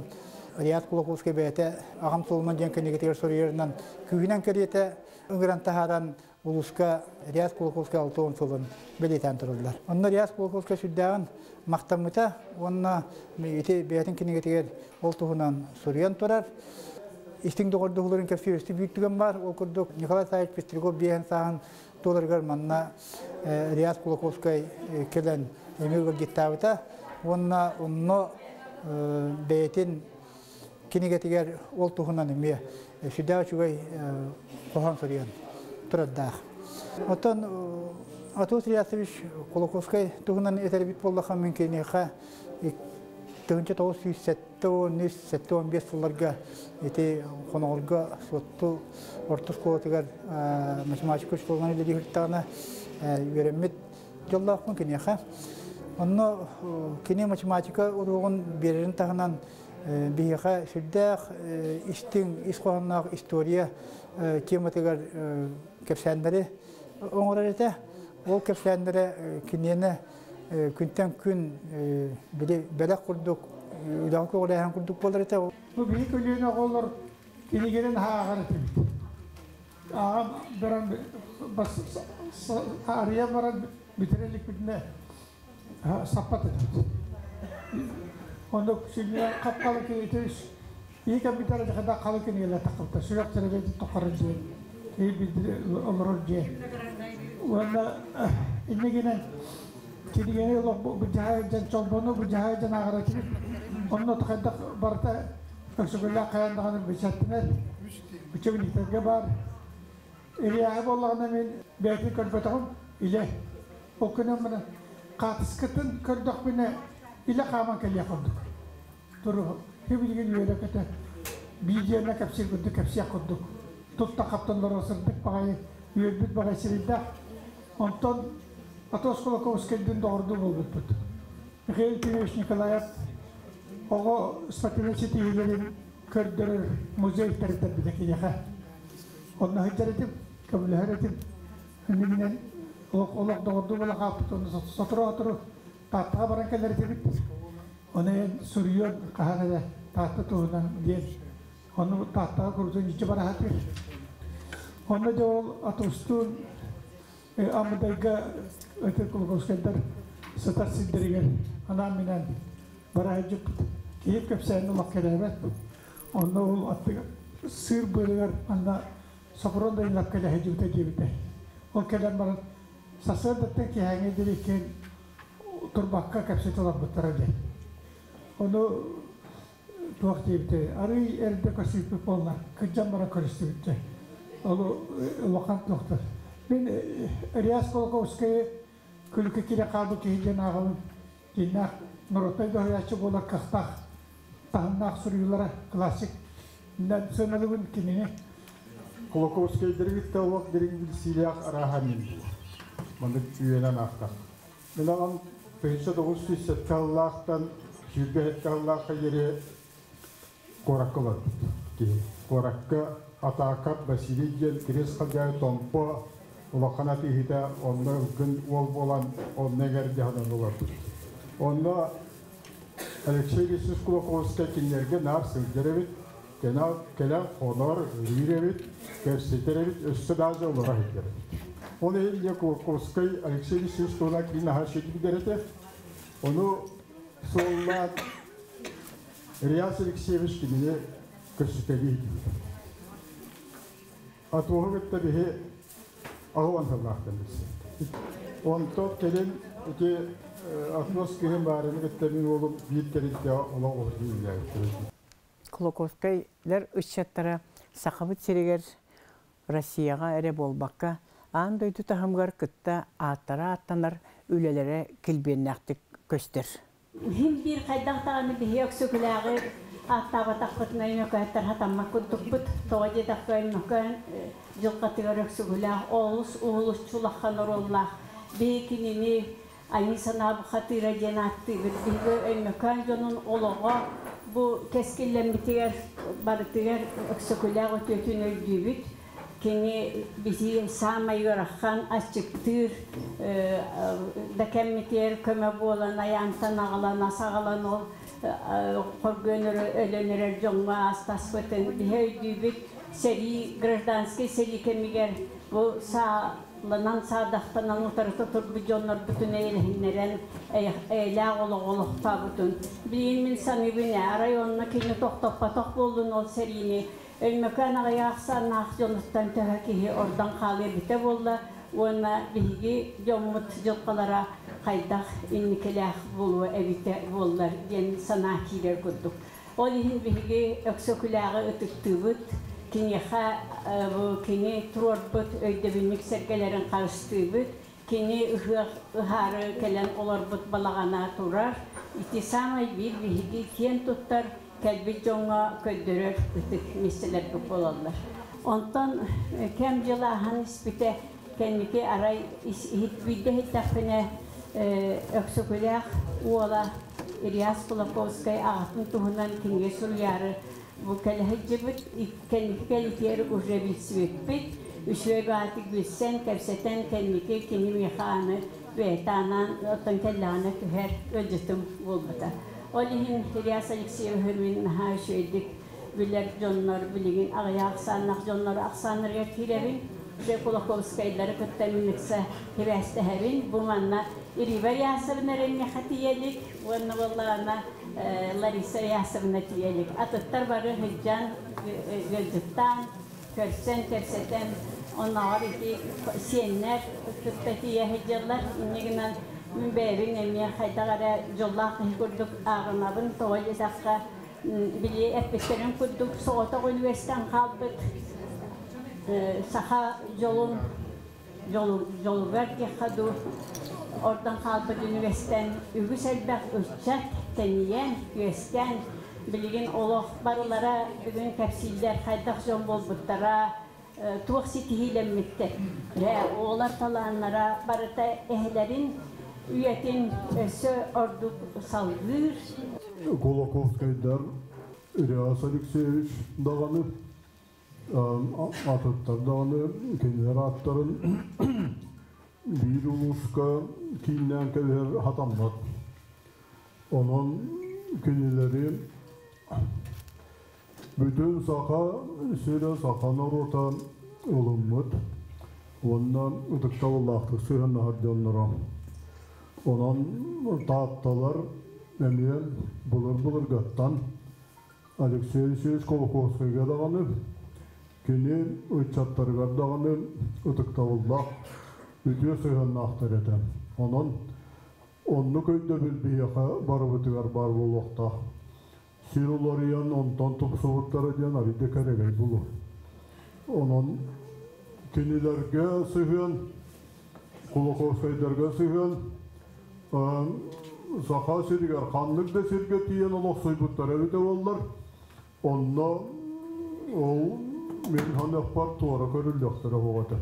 Реас Кулаковскай бэйте агам солуман жан кенегетегер сорыерынан күйінен керете үңгіранта харан улуска Реас Кулаковскай алтоон солын бэлейтан тұрылдар. Онна Реас Кулаковскай сүддәғын мақтамыта, онна бэйтін кенегетегер олтуғынан сорыян тұрар. İstin doğurduğuların kefsi üstü büyüklüğüm var. O kurduk Nikolay Saviç Pesterikov biyen sahan dolargar manna Реас Кулаковскай kelen emirgül gittavita. Onunla onunla beyetin kinegetiger oltuğundan emiye. Şüdağı çugay kohan soruyan. Turaddağ. Otan Atos Reasoviç Kулаковскай tuğundan eterbit bollakhan mümkünlüğe Tığınca toğuz 170-115 yıllarga eti konağılga sottu ortus kolatıgar maçı köşk olmanı ile dihirttağına yörenmet yollağın kine ha. Onunla kine maçımatika uruğun biririn tağınan bihiha süddağ istin iskoğanlağ istoriya tematıgar kepsenleri öngörüde o köşelere kendine günden gün böyle kurduk, daha kolay hem kurduk bolurite. Bu büyük ülkeye olur, ilgilenen hagarıtım. Ağam beran bas arya beran bitirelik bitne sapatı. Onda şimdi kapkalı kilites, iyi ki bitirece kadar kalı kiliyle takıldı. Sürekli bir tokarıcı, iyi bir omurcı. Valla inmekine şimdi yeni lok bıçağıcan çorbunu bıçağıcan ağıracı. Onda takıldı barda, eksubillah kayandan bıçaktılar, bıçağın içinde var. İlahı Allah'ın min belki kırbatam ile okunamana katkısının kırdak bine ilah kaman keliye kurduk. Doğru. Hiçbir gün böyle kete biçimle kapsir kurduk, kapsiye kurduk. Tutta kaptanlar asırdık parayı, yüzbüt parayı sildik. Ondan atos Kulakovskay'ın doğurduğu oldu tuttu. Mikail Pireş Nikolayat o Svetlana'yı ilerin kırdığı müzeyi tertip edecek onunla hicretim, kabul hicretim. Annemden olak doğurdu bala kaptı, onu satıra atıra, tahta barankeleri tebit. Onu Suriyon kahane tahta tuğuna diye, onu tahta kurduğun içi bana hatır. Onu da o atostun, amdayga öte Kulakovskay'dan satar sindiriyor. Anaminen bana hicip, hep kapsayını makkelere. Onu o atı sır bölüyor, anla Sapronda inlak kela hicivte gibide. O kela bana sasırdattı ki hangi diriyken turbakka kapsit olan butlarıydı. Onu tuak gibide. Arı elde kasip yapılanlar. Kıcam bana karıştı bitti. Onu vakant nokta. Ben Reas Kulakovskay'ı külükekine kaldı ki hicen ağabeyim. Dinnak, Norotay'da hıyaçı bolar kaktak. Tahınnak sürüyorlara klasik. Sönalımın kimini. Kulakovskay dergit tavuk derin bir silah arahamin, mandık üyelen aktar. Melan peşte doğrusu setallahtan hübetallahka yeri koraklar ki korakka atakat basiriyel kriz kadar tompo vakanati hida onlar gün ol bolan on neger cihandan olur. Onda Alexeevich Kulakovskay kinlerge narsın dergit. Kelam, honor, lirevit, kerseterevit, östedazı olarak etkilerevit. Onu eline Kulakovskay, Alexeevich Kulakovskay'ın her şekilde derete, onu sorulan Reas Alexeevich kimine kerseterevit. Atuhu ve tabihi ağvan Allah'tan birisi. Onu top kelin, ki atmosferin bağırını etkilerin olup bir kerette olan olabilirler. Kulakovskaylar ışçatlara sakabıt seriger Rusya'ya ere bolbakka anday tutahımgar kıtta atlara atlanar ülelere kilbirnaktik köster. Hem bir kaydaktanı bir yaksukulağı atlaba takpıtına yönökayetler hatammak kutukput toğacı takpıtına yönökayın yılkatı yaksukulağı oğuz uğuluşçulak kanorollak bekinini aynısana bu hatıra cenattı bir yönökayın yönün oluğu bu keskille bitiyor, barıtıyor, öksüklere götürünür gibi. Kini bizi sağmayı rakhan açıktır. Deken bitiyor, köme boğulana, yantan ağlana, sağlan ol. Korkunur, ölünür, jonga, astas fıtın, bihey gibi. Seri, grajdanski, seri kemiger, bu sağlanan, sağdaktanan, utarıtı turbujonlar bütün eylehinlerin eylağ oluqta bütün. Bilin insanı bine, rayonuna kini toktoppa tokboldun ol serini. Ölmekan ağayaksan nağsiyonustan töhəkihi oradan qalya bitib oldu. Ona bilgi jomut jolqalara qaydaq innikiləq bulu evite bollar, gen sanakiler kurduk. Olihin bilgi öksöküləği ötüktüvüt. Kiniha bu kini turbut öydübünlük sergelerin karıştığı kini ıharı kelen olarbut balagana turar İtisamay bir vihidi kiyen tuttar kelbi jonga köldürür bütün meseleler bu olanlar ondan kem yılahan ispite kendiki aray hitbide hitabine öksöküleğ uola Reas Kulakovskay ağatın tuhunan kinge sulyarı bu kalahı cebet, kendi kaliteleri uğrabilsiyet bit, Üsüğü bilsen, kevseten kendini, kimi mekhanı ve tanan, otan kellanı her ödütüm bulmada. Olihin Reas Alexeyev hürmenin haşı edik, bilir jonlar, bilgin ağaya aksanlar, jonlar aksanlar yertilebin. Kulakovskayları kütleminlikse heveste hevin. Bununla iri ve yasırına renmihati yelik. Bununla vallaha Larisa yasırına yelik. Atıttar barı hıccan gözüptan, körseten, onlar idi siyenler, kütletiye hıccanlar. İnneginden münbevin emniye haytağara jollahı kurduk ağınabın tuvalet akka bili etbetlerin kurduk. Soğutak üniversiten kaldık. Saha yolu verdi kadu oradan kaldı üniversiten ügüs elbek öçek teniyen üesken bilgin oluq barılara bugün kapsiller haydaq jom bolbuttara tuğ sitihilenmitte ve oğlar talanlara barıta ehlerin üyetin sö ordu salgır Kulakovskaylar Reas Alexeyeviç dağanı atıptar dağını kendileri atların bir uluska kinden kendileri hatamlar. Onun kendileri bütün saha süre sahalar orta olunmut. Ondan ıtıkta Allah'tır süren harcanlara. Onun tahtalar emniye bulur götten Alexeyeviç Kulakovskay'a dağını günü uçatları verdiğini ıtıkta Allah ötüye söylenini aktar eden. Onun onluk önde bir biyaka barabıtı ver barbolukta. Siruları yan ondan topsuğutları diyen aride keregeyi bulur. Onun günülerge sühyen, Kulakovskaylarga sühyen, saha sirger, kanlık da sirge diyen oluk suybutları evde olurlar. Onunla o men hanık partuara körülüktür oğata.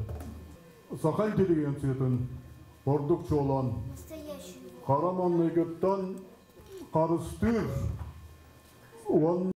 Sakal diligensiyetin ordukçu olan Karamanlıgıttan karıstır. Onun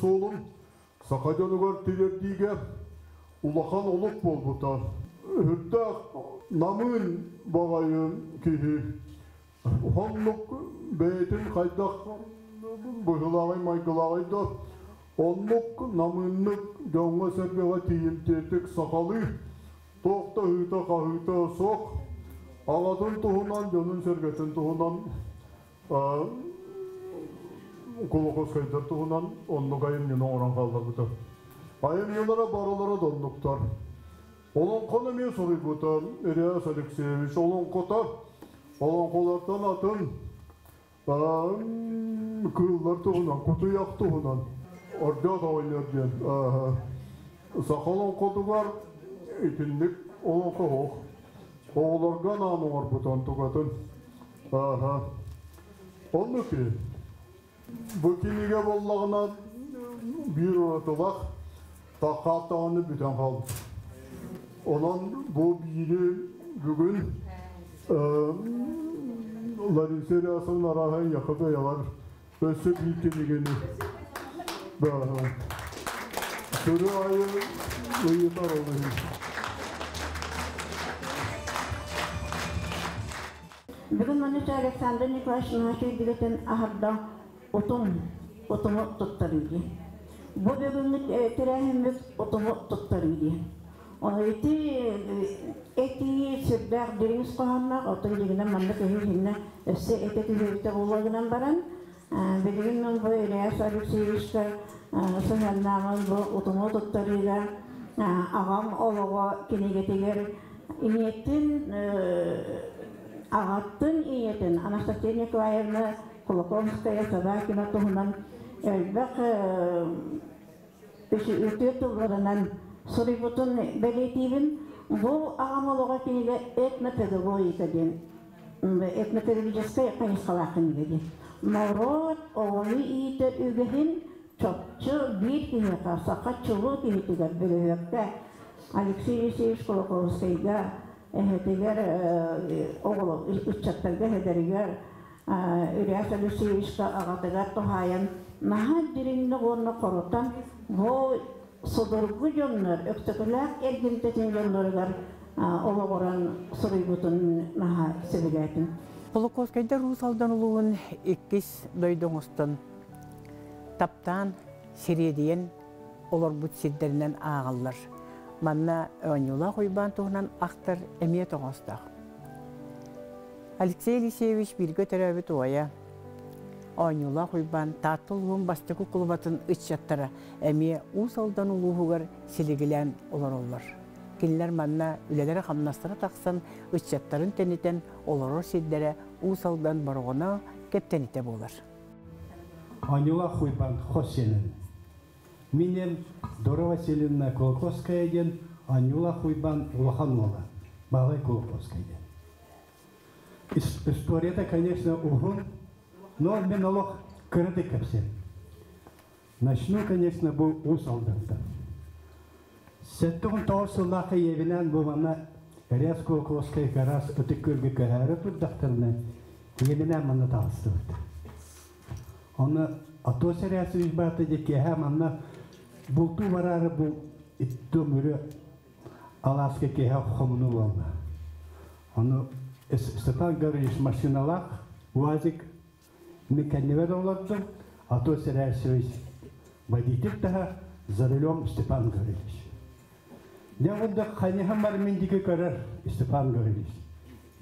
solun sakacanı var tilerdiğe ulakan olup bolbuta hütte namın bağayın kihi honluk beytin kaydak buhulağay maygılağay da onluk namınlık canlı serbeğe tiyiltetik sakalı tohta hüte kahüte sok ağadın tuhunan canın sergesin tuhunan Kulakovskaylar tuğunan onluk ayın yine oran kaldırdı. Ayın yıllara barılara donduklar. Olan konu ne soruyu buta? Reas Alexeyeviç olan kota, olan kolardan atın kıyıllar tuğunan, kutu yak tuğunan. Orada da oynar diyen. Sakalın kodular itindik olan kohok. Oğlargan anı var butan tukatın. Aha. Onu ki bu kiliğe bollağına bir uğratılak takatağını büten kaldı. Olan bu biri bugün Larissa Riyas'ın arahen yakıp ayalar. Ösü bir kiliğini. Sürü ayı uyutar olayım. Bugün Manisa Aleksandra Nikolaş'ın haşır gületen ahırda otumu tuttarıydı. Bu bugünlük terahimiz otumu tuttarıydı. Onu eti sürder dürüst kohanlar, otun gülüne manlık öhürlüğüne öfse eteki hürte oğulağına baran. Bugün ben bu Reas Alexeevich Sohannamız bu otumu tuttarıyla ağam oğluğa kinegetiler iniyetin Ağattın iyiydin. Anastasia Klayevna Kulakovskaya sabahkına tohunan elbek ütü yıllarından Suribut'un belirtiyim. Bu ağamalığa keyle etme pedagogik edin. Etme pedagogik kayıs kalakın edin. Mağrut oğlu iyidir ügehin çokçu bir kıyata sakatçılık iyidiler bölüyükte. Alexeevich Kulakovskayda Hediler oğlu üççatlarda hederiyor. Reas Alexeevich ağatılar tohayan naha dirinli onu korutan bu sudurgu jonlar, öktüklak ergintetin jonlarlar oğlu oran Suribut'un naha seviletin. Kulakovskayda Rusal'dan uluğun ikiz doyduğustan taptan sirediyen olur bütçetlerinden ağırlar. Manna önyola koyban tohunan aktar emiyet oğazda. Alexey Alexeevich bir götürübü tuaya. Önyola koyban tatlıluğun bastıkı kulubatın iç yattara emiye usaldan uluğugar siligilen olar. Kinler manna ülelere hamnastara taksan iç yattarın teniten olaror siddere usaldan barona kettenite bolar. Önyola koyban hoşçelin. Минем Дора Васильевна Кулаковская ден, Анюла Хуйбан Лоханова, Балай Кулаковская ден. История-то, конечно, угон, но мне налог крытый ко всем. Начну, конечно, был у солдата. Сетун Торсулаха Евелян была на Реас Кулаковская карас, а ты кыргы карары тут докторная, Евелян моноталствует. Она Atosya Reas'ın batıcı ki hemen bultu vararı bu ittömürü Alaska ki hep homunu oldu. Onu satan görüş maşinalar uazik mekaniver olurdu. Atosya Reas'ın vaditik daha zarılom Stepan görüş. Ne oldu? Hani hemen mendiki karar Stepan görüş.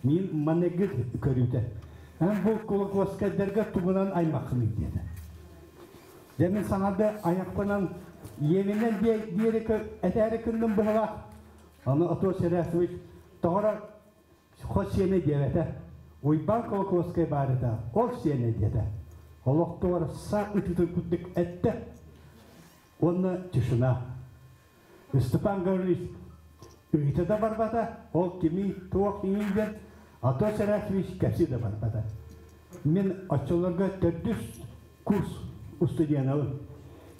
Min manegir görüldü. Hem bu Kulakovskay dergah tumunan aymakını dedi. Demin sana da ayaklanan yeminden diğeri eteri kındım bıhla. Onu Atosya Reas'ın doğru hoş yeni devlete. Uyban Kulakovskay bari da, hoş yeni dedi. Allah doğru sağ ütüdük etti. Onu düşüne. Stepan Gavrilovich, üyüte de barbada, o kimi tuğuk yiyindir. Atosya Reas'ın kepsi de barbada. Min açılarına tördüz kurs. Ustudiyanalı.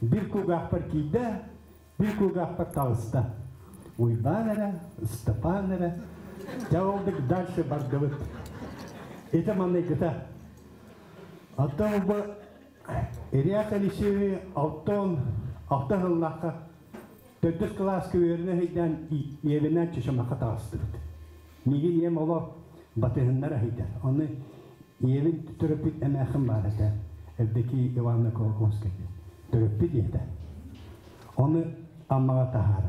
Bir kugah par kide, bir kugah par talsta. Uybanara, Stepanara, çaldık dalşı bargavıt. Ete manekata. Atom bu Reas Alexeevich avton, avtahınlaka, tördüz klaskı verine evine çeşemaka talstırdı. Nigin yem ola batıhınlara heyder. Onu evin töröpüt emeğim var eder. Evdeki Ivana Kulakovskaya dörüpü dedi. Onu amma tahara.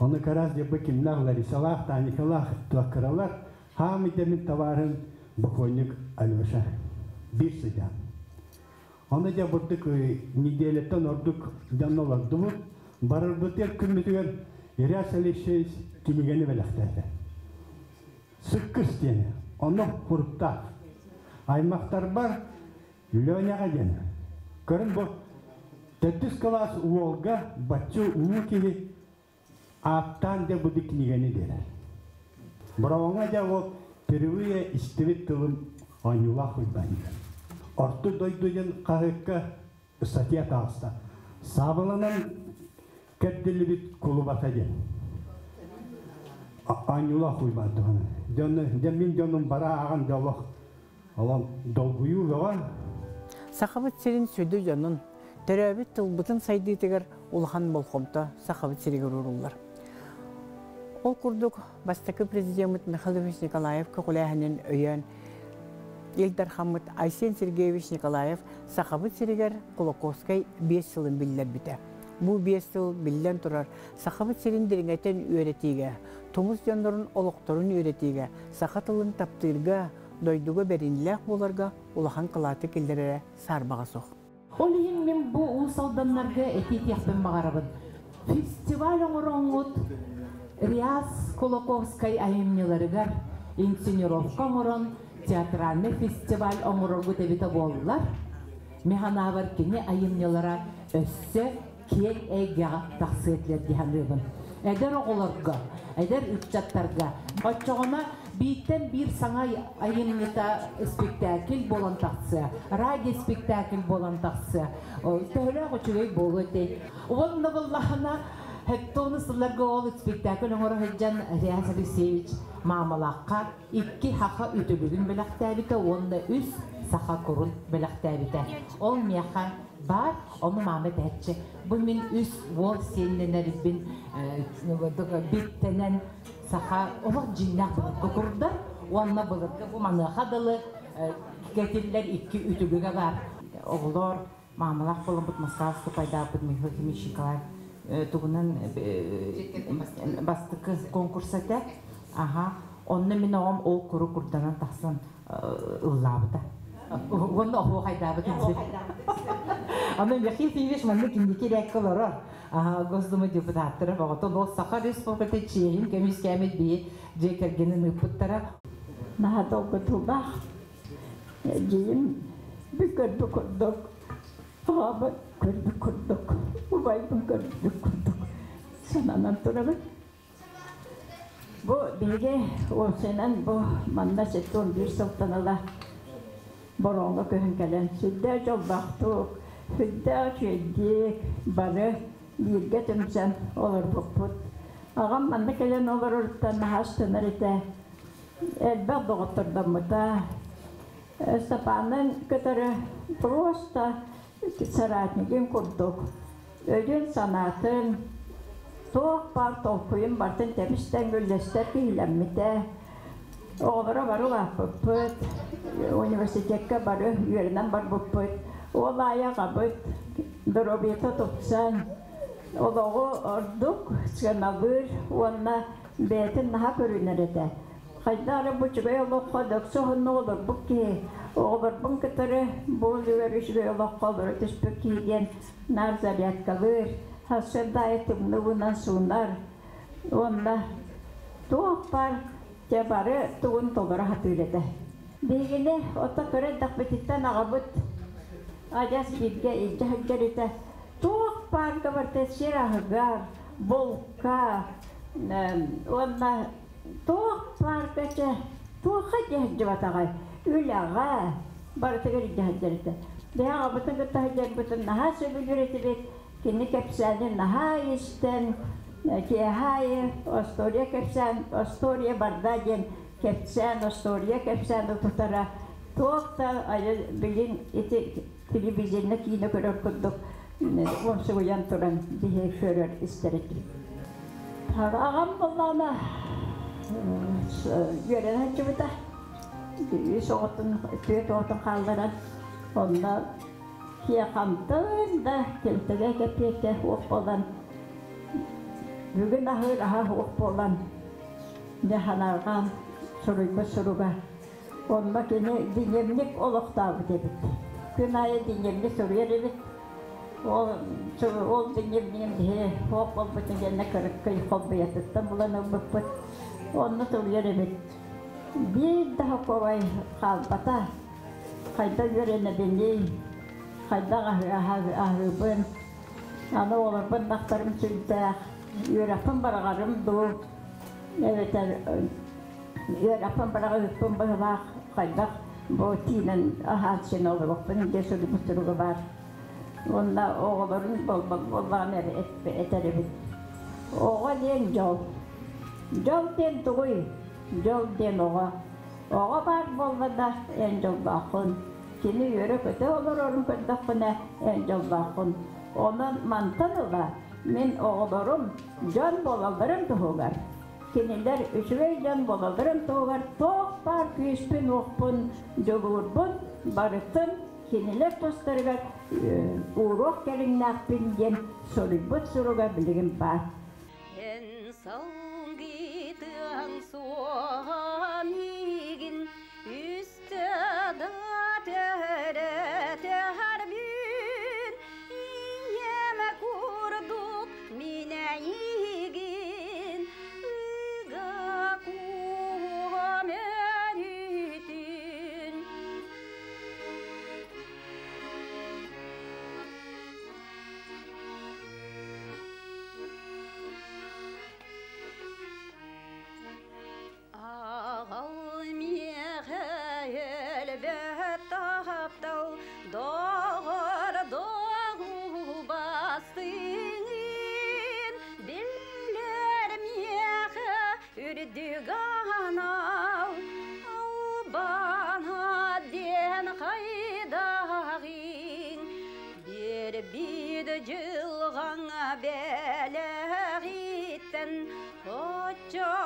Onu karaz yapı kimlerleri salah, tanikalah, tuakaralar hamidemin tavarın bakonluk alvışa. Bir sıdan. Onu da vurduk, nideletten orduk, canlılar dolu. Barır buter kümütüyor, Reas Alexeevich kimigeni velekterdi. Sıkkız diyene, onu hurupta. Aymaktar bar, Lönyağa den. Görün bu Tetis kalas uolga bacı uğukiri aptan de budik nigeni deler. Bravo'na cevap terüye istivit tılım anyula hübbanir. Ortu doyduyan kahıkka ısatiyat ağızda. Sabılanan keddili bit kulubata gel. Anyula hübbanir. Demin canım bara ağan dolak. Alam dolguyu ve var. Sakabıt serin sürdü canın. Terabit tılbıtın saydığı tegar ulhan balkomta sakabıt serigar uğrullar. Ol kurduk Bastakı Prezident Mikhailovich Nikolayevka kulayhanin öyen Eldar Hamid Aysen Sergeyevich Nikolayev sakabıt serigar Kulakovskay 5 yılın biller bite. Bu 5 yıl billen turar sakabıt serin diringeten öğretiğe, tomuz canların oluktorun öğretiğe, sakatılın taptırga, doyduğu berinlek bularga ulhan kılatı killerere sarbağa soğuk. Olayım ben bu ulusaldanlarga etit yaptım bağırabın. Festivalin orangut Реас Кулаковскай ayımnilarıgar, insinirovka oran, teatralne festival orangut evita bollar. Mehanavarkini ayımnilara össe kiel ega tahsiyetler dihanrıbın. Eder oğularga, eder ütçatlarga. Açığına bitten bir sana ayınlıta spektakl bolan tahtsı, radyo spektakl bolan tahtsı. Töhre koçuğu bolu etey. Onunla Allah'ına hektonu sıllarga oğlu spektakl onları hıccan Реас Алексеевич Mamalakka iki haka ütülügün belaktabite, onda üst saha kurun belaktabite. Olmayaka var, onu Mehmet etçi. Bunun üst vol seninlerinin bittenen saha olan cinnak kokurda onunla bulurdu. Bu manıqadalı getirdiler iki ütülüge var. Oğullar Mamalak bulun butmasası payda butmayı şikalar. Tuğunan bastıkı konkursata. Aha, onunla minağım o kuru kurdanan tahsın ıllabıda. Onunla o haydabıda. Ama bekiye fiiliş manlık indiki rekkalara. Aha, gözlümü deputatları bağıtın. O sakar üspokatı çiğin kemiz kemet beyi cekergenin ıpıttara. Daha da okutulmak. Diyeyim, bükür bükürdük. Ağabey bükür bükürdük. Ubay bükür bükürdük. Sen anlattırabın. Bu bilgi o senen bu mandaş ettiğim bir sultanala boronlu köhün gelen südde çok baktık, südde çöldük, barı birge tümsen olur bukbut. Ağam manda gelen olur orta nahaş tınır ete, elbet doğuturdum muta. Sapanın kötürü prosta saratnigin kurduk. Ölün sanatın soğuk part okuyun, partın temişten gülleşler bilinmide. Oğlara var ola pıpıt, üniversiteke barı, yerinden bar pıpıt. Ola ayağa pıt, durubiyeti tutsan. Olağı orduk, çıkanabır, onunla beyetin daha görünür ede. Kajdarı bu çıkaya olup kaldık, soğun olur bu ki. Oğlar bunun kıtırı, bu yürüyüşüye olup kalır, ötüşpük yiyen narzariyat kalır. Hasırda etimli bundan sunar, onunla tuğaklar kebarı tuğun tolları hatırladı. Bilgini ota köre dağbetitten ağabıt, ajas bilge ilgi hıggerite. Tuğaklar kabartes şirahıgar, bolka, onunla tuğaklar kaçı, tuğakı cihacıvat ağay, ülağa, barıtıgır ilgi hıggerite. Ve ağabıtın gıtta hıggerbütün naha söbülüreti bit. Kendi kapsanın naha işten ki hayır, Astorya kapsan, Astorya bardağın kapsan, Astorya kapsan da tutara. Tuğakta ayı bilin eti televizyonuna kine kadar kurduk. Onsu uyan turan diye şörer isterik. Ağam Allah'ına gören hacımda. Soğutun, tüyü toğutun kaldıran onunla yakamdın da keltege kepeke hoğuk olan bugün ahır aha hoğuk olan nehanargan suruyma suruga onunla gene dinyemlik oluqtavı debit günayı dinyemlik suruya debit ol dinyemliğim diye hoğuk ol bütün gene kırıkkı yıkol beyatıttım bulanı bıkbıt onunla suruya debit bir daha kovay kalbata kayda görene beni. Kadar ahırıbın Ana olur bu baklarım sülde, yörapın barağarım dur. Evet, yörapın barağarım üppün barağarım kaydak. Bu tinin ahalçını olur, bunun cesuru bütürü var. Onda oğulurun bol eteribit. Oğa den jol. Jol den tuğuy, jol den oğa. Oğa var bolda da en jol bakın. Kini yörü kötü olur orun kötüne en jol bakın. Onun mantığı da, min oğulurum can bolalarım tuğular. Kiniler üçüvey can bolalarım tuğular. Toğlar küspün, uğpun, jolurbun, barıtın. Kiniler tostlarılar, uğruq gelin nakbinyen, sorubut soruga bilgim var. En son giden soğan higin, üstte da tere ter gün, yeme kurduk mine higin, ıga kuha merütün. Yılgana belagitten hoca